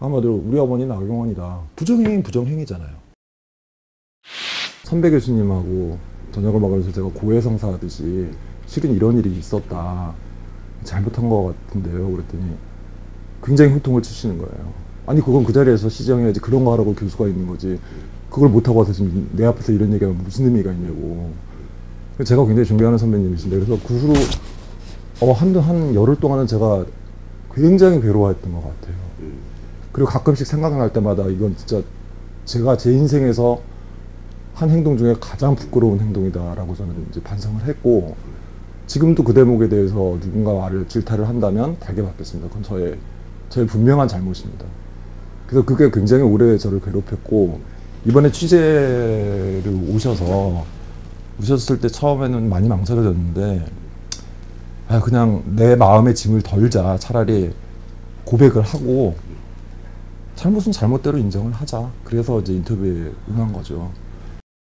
한마디로 우리 어머니는 악용원이다. 부정행위는 부정행위잖아요. 선배 교수님하고 저녁을 먹으면서 제가 고해성사하듯이 실은 이런 일이 있었다. 잘못한 것 같은데요. 그랬더니 굉장히 호통을 치시는 거예요. 아니 그건 그 자리에서 시정해야지. 그런 거 하라고 교수가 있는 거지. 그걸 못하고 와서 지금 내 앞에서 이런 얘기하면 무슨 의미가 있냐고. 제가 굉장히 존경하는 선배님이신데, 그래서 그 후로 한 열흘 동안은 제가 굉장히 괴로워했던 것 같아요. 그리고 가끔씩 생각날 때마다 이건 진짜 제가 제 인생에서 한 행동 중에 가장 부끄러운 행동이다라고 저는 이제 반성을 했고, 지금도 그 대목에 대해서 누군가 말을 질타를 한다면 달게 받겠습니다. 그건 저의 분명한 잘못입니다. 그래서 그게 굉장히 오래 저를 괴롭혔고, 이번에 취재를 오셨을 때 처음에는 많이 망설여졌는데, 아 그냥 내 마음의 짐을 덜자, 차라리 고백을 하고 잘못은 잘못대로 인정을 하자. 그래서 이제 인터뷰에 응한 거죠.